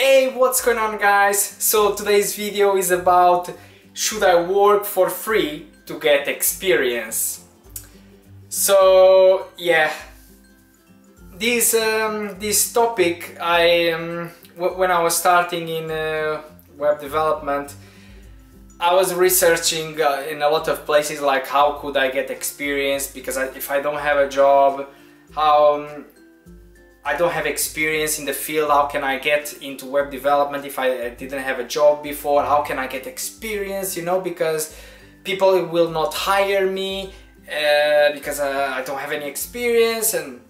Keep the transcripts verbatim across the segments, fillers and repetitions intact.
Hey, what's going on, guys? So today's video is about should I work for free to get experience? So yeah, this um, this topic I um, w when I was starting in uh, web development, I was researching uh, in a lot of places, like how could I get experience, because I, if I don't have a job, how um, I don't have experience in the field, how can I get into web development if I didn't have a job before? How can I get experience, you know, because people will not hire me uh, because uh, I don't have any experience. And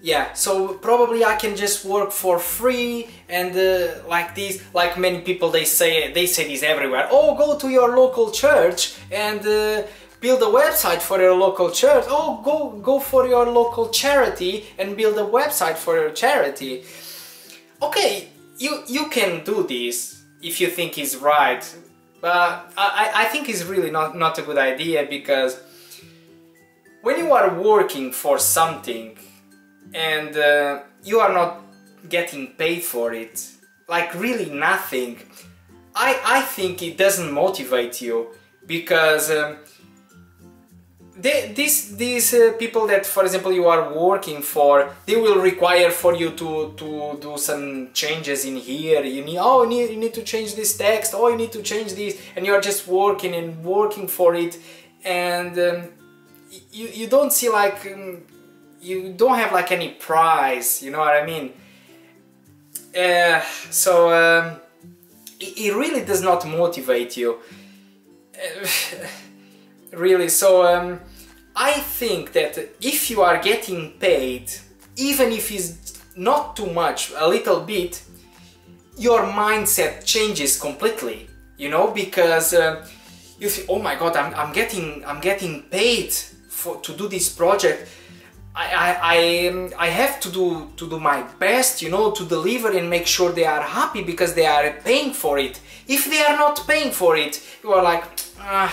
yeah, so probably I can just work for free and uh, like this, like many people, they say, they say this everywhere. Oh, go to your local church and uh, build a website for your local church. Oh, go go for your local charity and build a website for your charity. Okay, you you can do this if you think it's right, but I, I think it's really not, not a good idea, because when you are working for something and uh, you are not getting paid for it, like really nothing, I, I think it doesn't motivate you, because um, They, these these uh, people that, for example, you are working for, they will require for you to to do some changes in here. You need oh you need, you need to change this text. Oh, you need to change this, and you are just working and working for it, and um, you you don't see like um, you don't have like any prize. You know what I mean? Uh, so um, it, it really does not motivate you. Really, so um, I think that if you are getting paid, even if it's not too much, a little bit, your mindset changes completely, you know, because uh, you think, oh my god, I'm, I'm getting I'm getting paid for to do this project. I, I, I, I have to do to do my best, you know, to deliver and make sure they are happy because they are paying for it. If they are not paying for it, you are like, ah,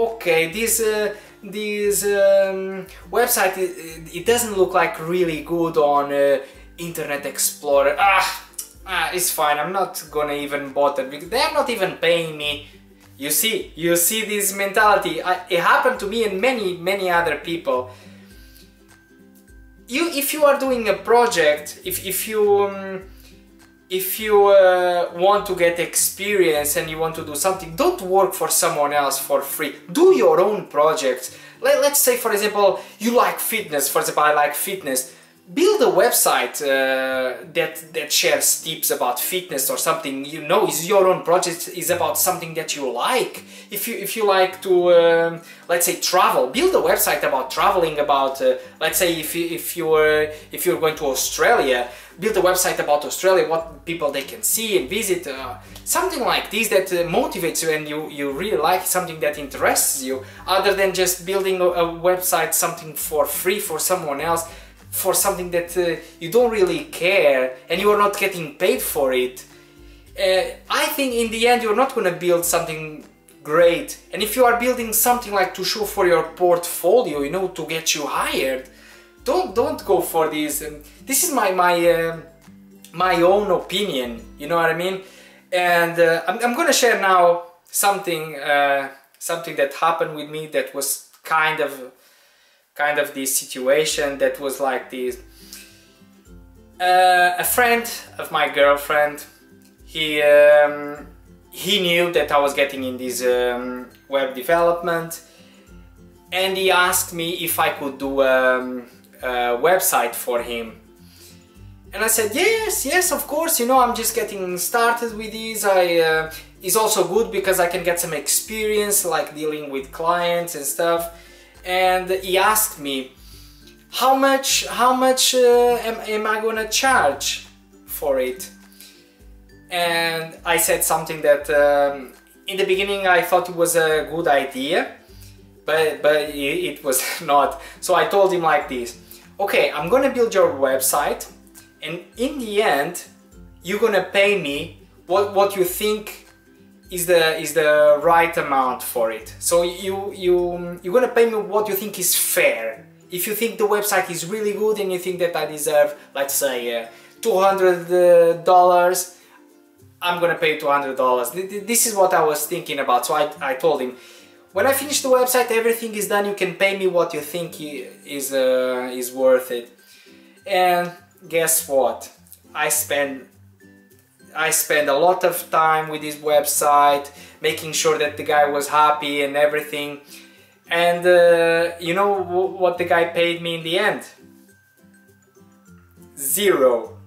okay, this uh, this um, website, it, it doesn't look like really good on uh, Internet Explorer. Ah, ah, it's fine. I'm not gonna even bother because they're not even paying me. You see, you see this mentality. I, it happened to me and many, many other people. You, if you are doing a project, if if you um, if you uh, want to get experience and you want to do something, don't work for someone else for free. Do your own projects. Let, let's say, for example, you like fitness. For example, I like fitness. Build a website uh, that, that shares tips about fitness or something. You know, it's your own project, is about something that you like. If you, if you like to, um, let's say, travel, build a website about traveling, about, uh, let's say, if, you, if, you're, if you're going to Australia, build a website about Australia, what people they can see and visit. Uh, something like this that uh, motivates you and you, you really like, something that interests you, other than just building a, a website, something for free for someone else, for something that uh, you don't really care and you are not getting paid for it. uh, I think in the end you're not gonna build something great, and if you are building something like to show for your portfolio, you know, to get you hired, don't don't go for this. And this is my my uh, my own opinion, you know what I mean? And uh, I'm, I'm gonna share now something uh, something that happened with me that was kind of kind of this situation that was like this. Uh, a friend of my girlfriend, he um, he knew that I was getting in this um, web development, and he asked me if I could do um, a website for him. And I said yes, yes, of course. You know, I'm just getting started with this. I uh, it's also good because I can get some experience, like dealing with clients and stuff. And he asked me, how much, how much uh, am, am I gonna charge for it? And I said something that um, in the beginning I thought it was a good idea, but, but it, it was not. So I told him like this, okay, I'm gonna build your website, and in the end you're gonna pay me what, what you think is the is the right amount for it. So you you you're gonna pay me what you think is fair. If you think the website is really good and you think that I deserve, let's say, uh, two hundred dollars, I'm gonna pay two hundred dollars. This is what I was thinking about. So I, I told him, when I finish the website, everything is done, you can pay me what you think is, uh, is worth it. And guess what? I spend I spend a lot of time with this website, making sure that the guy was happy and everything. And uh, you know what the guy paid me in the end? Zero.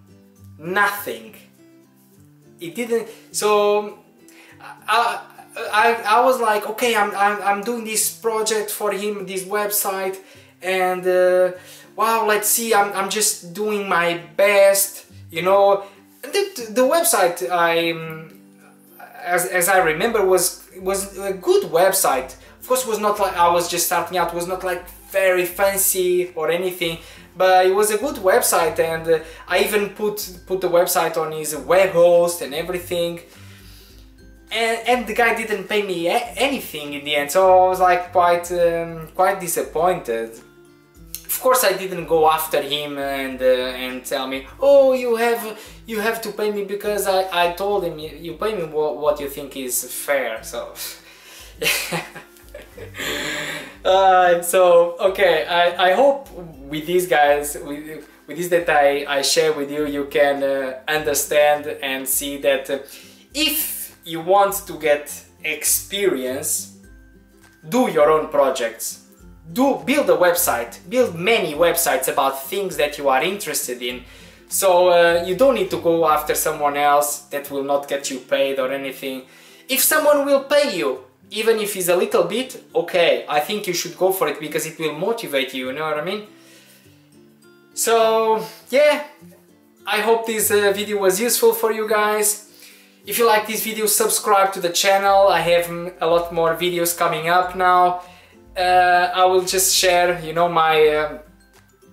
Nothing. It didn't. So I, I, I was like, okay, I'm, I'm, I'm doing this project for him, this website, and uh, wow, let's see, I'm, I'm just doing my best, you know. The, the website, I, as, as I remember, was was a good website. Of course, it was not like I was just starting out. It was not like very fancy or anything, but it was a good website. And uh, I even put put the website on his web host and everything. And and the guy didn't pay me a anything in the end, so I was like quite um, quite disappointed. Of course, I didn't go after him and uh, and tell me, oh, you have you have to pay me, because I I told him, you pay me what, what you think is fair. So uh, so okay, I I hope with these guys, with with this that I I share with you, you can uh, understand and see that uh, if you want to get experience, do your own projects. Do build a website, build many websites about things that you are interested in, so uh, you don't need to go after someone else that will not get you paid or anything. If someone will pay you, even if it's a little bit, okay, I think you should go for it, because it will motivate you, you know what I mean? So yeah, I hope this uh, video was useful for you guys. If you like this video, subscribe to the channel. I have a lot more videos coming up now. Uh, I will just share, you know, my uh,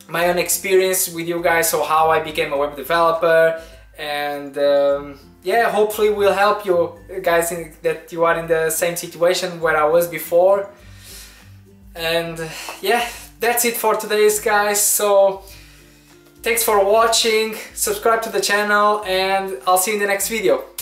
my own experience with you guys, so how I became a web developer, and um, yeah, hopefully will help you guys in, that you are in the same situation where I was before. And yeah, that's it for today's guys. So thanks for watching, subscribe to the channel, and I'll see you in the next video.